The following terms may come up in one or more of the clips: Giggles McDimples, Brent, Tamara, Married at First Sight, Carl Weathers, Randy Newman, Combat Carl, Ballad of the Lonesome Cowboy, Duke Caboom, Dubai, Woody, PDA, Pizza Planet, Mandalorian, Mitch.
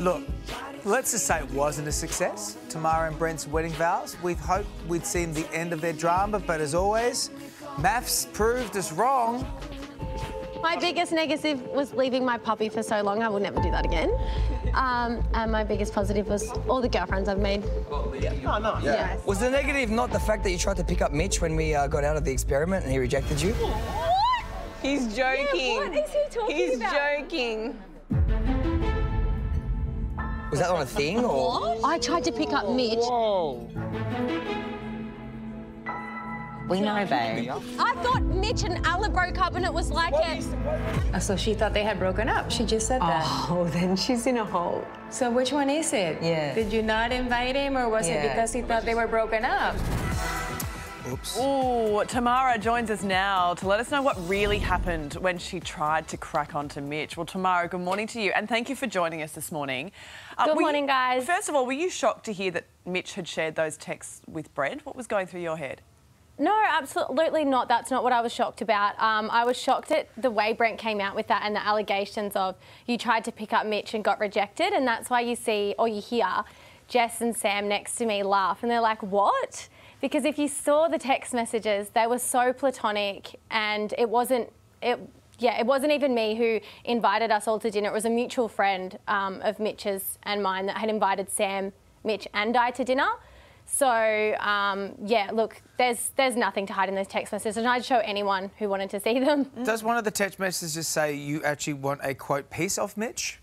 Look, let's just say it wasn't a success, Tamara and Brent's wedding vows. We'd hoped we'd seen the end of their drama, but as always, maths proved us wrong. My biggest negative was leaving my puppy for so long. I will never do that again. And my biggest positive was all the girlfriends I've made. Oh, no. Yeah. Was the negative not the fact that you tried to pick up Mitch when we got out of the experiment and he rejected you? What? He's joking. Yeah, what is he talking about? He's joking. Was that not a thing, or...? What? I tried to pick up Mitch. Whoa. We know, babe. I thought Mitch and Alla broke up and it was like a... So she thought they had broken up. She just said that. Oh, then she's in a hole. So which one is it? Yeah. Did you not invite him, or was it because he thought they were broken up? Oops. Ooh, Tamara joins us now to let us know what really happened when she tried to crack on to Mitch. Well, Tamara, good morning to you, and thank you for joining us this morning. Good morning, guys. First of all, were you shocked to hear that Mitch had shared those texts with Brent? What was going through your head? No, absolutely not. That's not what I was shocked about. I was shocked at the way Brent came out with that and the allegations of you tried to pick up Mitch and got rejected, and that's why you see, or you hear, Jess and Sam next to me laugh, and they're like, what? Because if you saw the text messages, they were so platonic, and it wasn't even me who invited us all to dinner. It was a mutual friend of Mitch's and mine that had invited Sam, Mitch and I to dinner. So, yeah, look, there's nothing to hide in those text messages, and I'd show anyone who wanted to see them. Does one of the text messages say you actually want a, quote, piece of Mitch?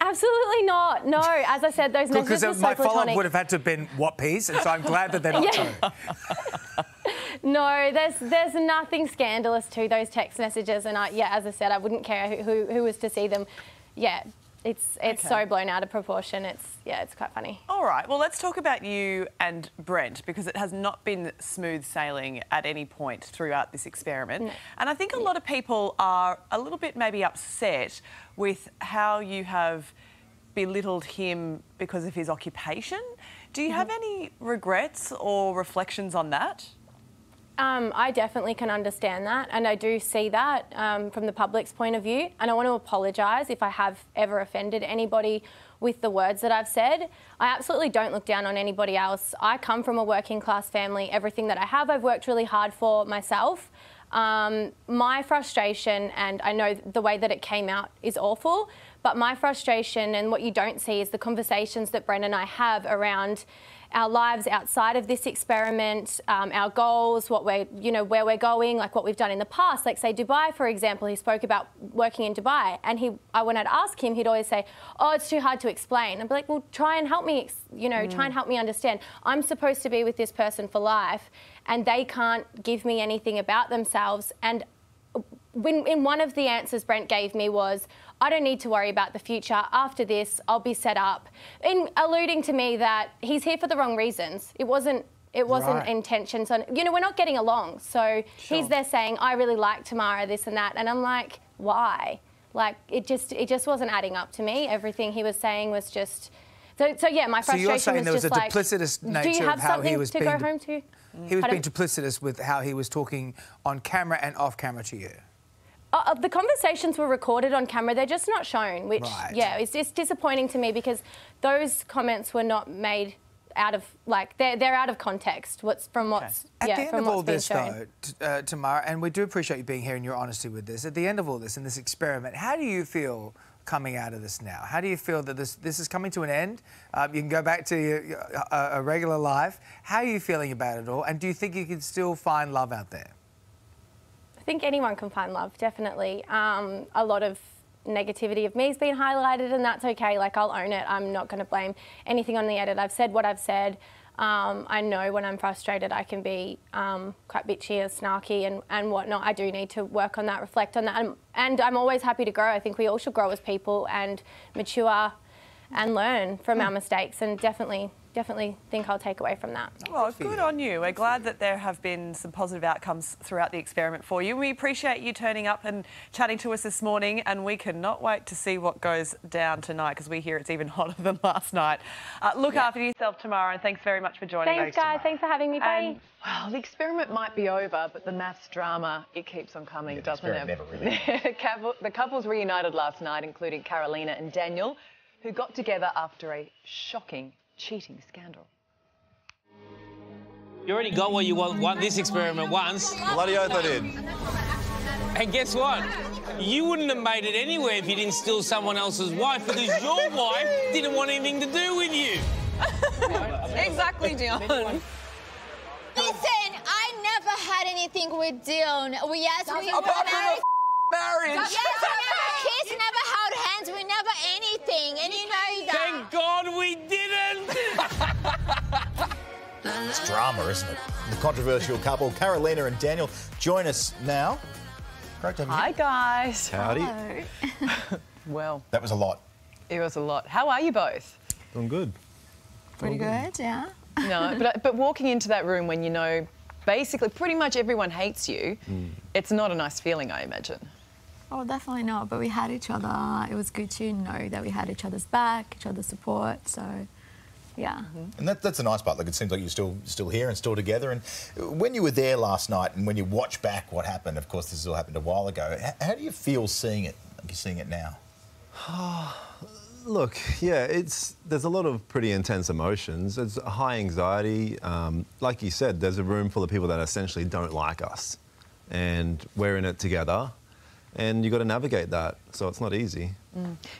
Absolutely not. No, as I said, those messages were so platonic. Because my follow-up would have had to have been, what piece? And so I'm glad that they're not true. No, there's nothing scandalous to those text messages. And, yeah, as I said, I wouldn't care who was to see them. Yeah, it's so blown out of proportion. It's quite funny. All right, well, let's talk about you and Brent, because it has not been smooth sailing at any point throughout this experiment. No. And I think a lot of people are a little bit maybe upset with how you have belittled him because of his occupation. Do you have any regrets or reflections on that? I definitely can understand that, and I do see that from the public's point of view, and I want to apologise if I have ever offended anybody with the words that I've said. I absolutely don't look down on anybody else. I come from a working class family. Everything that I have, I've worked really hard for myself. My frustration, and I know the way that it came out is awful, but my frustration and what you don't see is the conversations that Brent and I have around our lives outside of this experiment, our goals, what we're, you know, where we're going, like what we've done in the past. Like, say, Dubai, for example, he spoke about working in Dubai, and when I'd ask him, he'd always say, oh, it's too hard to explain. I'd be like, well, try and help me, you know, try and help me understand. I'm supposed to be with this person for life, and they can't give me anything about themselves. And in one of the answers Brent gave me was, I don't need to worry about the future. After this, I'll be set up. In alluding to me that he's here for the wrong reasons. It wasn't intention. So, you know, we're not getting along. So he's there saying, I really like Tamara, this and that. And I'm like, why? Like, it just wasn't adding up to me. Everything he was saying was just... So yeah, my frustration was just like... So you're saying there was a duplicitous nature of how he was being... Do you have something to go home to? He was being duplicitous with how he was talking on camera and off camera to you. The conversations were recorded on camera. They're just not shown, which, it's disappointing to me, because those comments were not made out of, like, they're out of context At the end of all this, though, Tamara, and we do appreciate you being here and your honesty with this, at the end of all this, in this experiment, how do you feel coming out of this now? How do you feel that this is coming to an end? You can go back to your regular life. How are you feeling about it all? And do you think you can still find love out there? I think anyone can find love, definitely. A lot of negativity of me has been highlighted, and that's okay. Like, I'll own it. I'm not going to blame anything on the edit. I've said what I've said. I know when I'm frustrated I can be quite bitchy and snarky and whatnot. I do need to work on that, reflect on that. And I'm always happy to grow. I think we all should grow as people and mature and learn from our mistakes, and definitely think I'll take away from that. Well, good on you. We're glad that there have been some positive outcomes throughout the experiment for you. We appreciate you turning up and chatting to us this morning, and we cannot wait to see what goes down tonight, because we hear it's even hotter than last night. Look after yourself, Tamara, and thanks very much for joining us. Thanks, guys. Thanks for having me. Bye. Well, the experiment might be over, but the maths drama, it keeps on coming, doesn't it? Never really. The couples reunited last night, including Carolina and Daniel, who got together after a shocking cheating scandal. You already got what you want this experiment once. Bloody oath I did. And guess what? You wouldn't have made it anywhere if you didn't steal someone else's wife, because your wife didn't want anything to do with you. Exactly, Dion. Listen, I never had anything with Dion. Yes, we were married. Marriage. Yes, we never kissed, never held hands, we never anything. And you know that. Thank God we didn't. It's drama, isn't it? The controversial couple, Carolina and Daniel, join us now. Great to have you. Hi, guys. Howdy. Hello. Well. That was a lot. It was a lot. How are you both? Doing good. Pretty good, yeah. No, but walking into that room when you know basically pretty much everyone hates you, it's not a nice feeling, I imagine. Oh, definitely not, but we had each other. It was good to know that we had each other's back, each other's support, so... Yeah. And that's a nice part. Like, it seems like you're still here and still together. And when you were there last night and when you watch back what happened, of course, this all happened a while ago, how do you feel seeing it, like you're seeing it now? Look, yeah, there's a lot of pretty intense emotions. It's high anxiety. Like you said, there's a room full of people that essentially don't like us. And we're in it together. And you've got to navigate that, so it's not easy.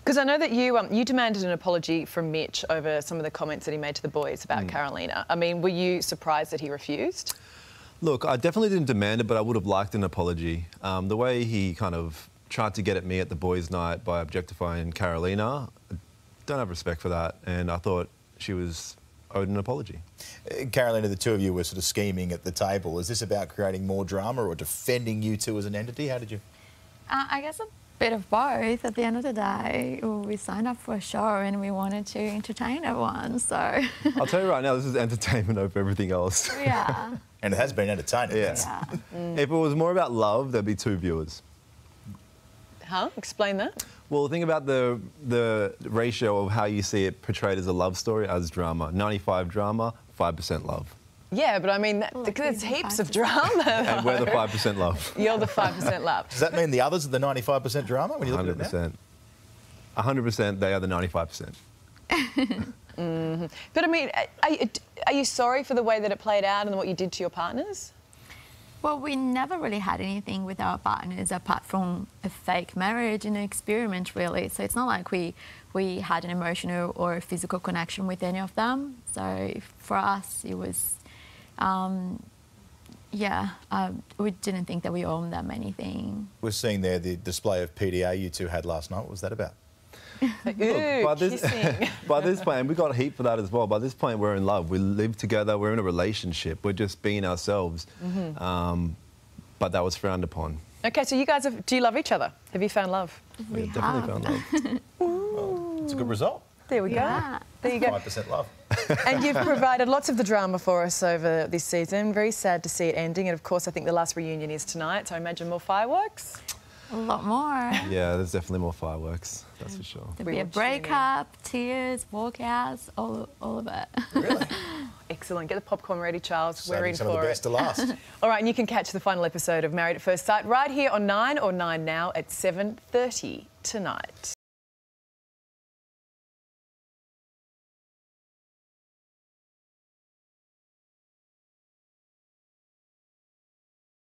Because I know that you demanded an apology from Mitch over some of the comments that he made to the boys about Carolina. I mean, were you surprised that he refused? Look, I definitely didn't demand it, but I would have liked an apology. The way he kind of tried to get at me at the boys' night by objectifying Carolina, I don't have respect for that, and I thought she was owed an apology. Carolina, the two of you were sort of scheming at the table. Is this about creating more drama or defending you two as an entity? How did you...? I guess a bit of both. At the end of the day, we signed up for a show and we wanted to entertain everyone, so... I'll tell you right now, this is entertainment over everything else. Yeah. And it has been entertaining. Yeah. If it was more about love, there'd be two viewers. Huh? Explain that. Well, think about the ratio of how you see it portrayed as a love story as drama. 95 drama, 5% love. Yeah, but I mean, there's heaps of drama. And we're the 5% love. You're the 5% love. Does that mean the others are the 95% drama when you look at it? 100%, they are the 95%. But I mean, are you sorry for the way that it played out and what you did to your partners? Well, we never really had anything with our partners apart from a fake marriage and an experiment, really. So it's not like we had an emotional or a physical connection with any of them. So for us, it was... we didn't think that we owned them anything. We're seeing there the display of PDA you two had last night. What was that about? Look, by this point, and we got heat for that as well. By this point, we're in love. We live together. We're in a relationship. We're just being ourselves. But that was frowned upon. Okay, so you guys, do you love each other? Have you found love? We have definitely found love. Well, it's a good result. There we go. There you go. 5% love. And you've provided lots of the drama for us over this season. Very sad to see it ending. And, of course, I think the last reunion is tonight, so I imagine more fireworks? A lot more. Yeah, there's definitely more fireworks, that's for sure. There'll be a breakup, tears, walkouts, all of it. Really? Excellent. Get the popcorn ready, Charles. We're in for it. Some of the best to last. All right, and you can catch the final episode of Married at First Sight right here on 9 or 9 Now at 7:30 tonight.